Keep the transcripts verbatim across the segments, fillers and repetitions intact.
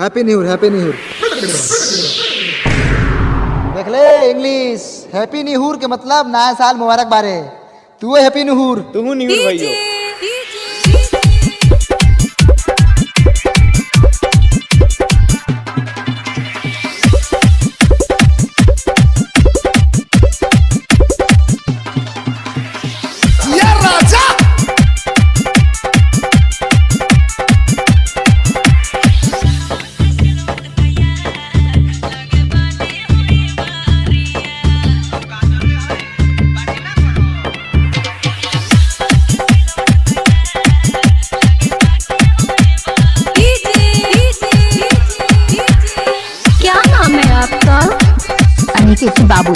Happy निहूर, happy निहूर। देख ले English, happy निहूर के मतलब नया साल मुबारक बारे। तू है हैप्पी निहूर, तू हूं निहूर भाईयो। अनिकेत बाबू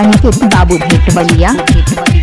Aniket Babu Bhatwaliya Aniket Babu Bhatwaliya।